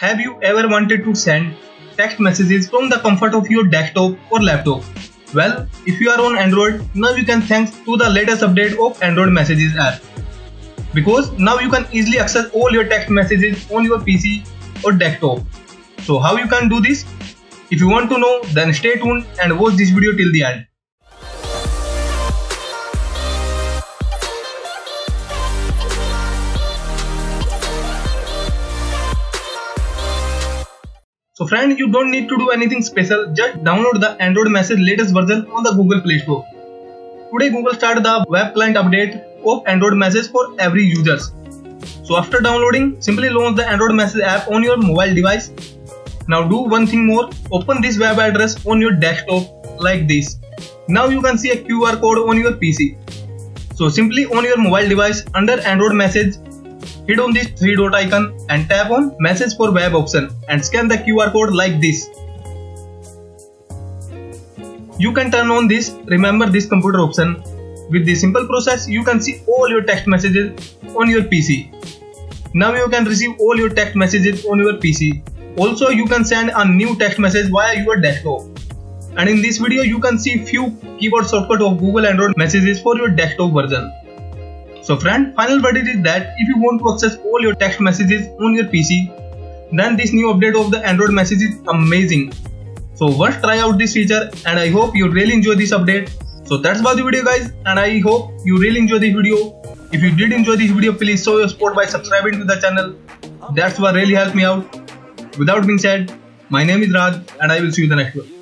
Have you ever wanted to send text messages from the comfort of your desktop or laptop? Well, if you are on Android, now you can thanks to the latest update of Android Messages app. Because now you can easily access all your text messages on your PC or desktop. So how you can do this? If you want to know, then stay tuned and watch this video till the end. So friend, you don't need to do anything special, just download the Android Message latest version on the Google Play Store. Today Google started the web client update of Android Message for every users. So after downloading, simply launch the Android Message app on your mobile device. Now do one thing more, open this web address on your desktop like this. Now you can see a QR code on your PC. So simply on your mobile device under Android Message, hit on this three dot icon and tap on Message for Web option and scan the QR code like this. You can turn on this Remember this computer option. With this simple process, you can see all your text messages on your PC. Now you can receive all your text messages on your PC. Also, you can send a new text message via your desktop. And in this video, you can see few keyboard shortcuts of Google Android Messages for your desktop version. So friend, final verdict is that if you want to access all your text messages on your PC, then this new update of the Android Message is amazing. So once try out this feature and I hope you really enjoy this update. So that's about the video guys, and I hope you really enjoy this video. If you did enjoy this video, please show your support by subscribing to the channel. That's what really helped me out. Without being said, my name is Raj and I will see you in the next one.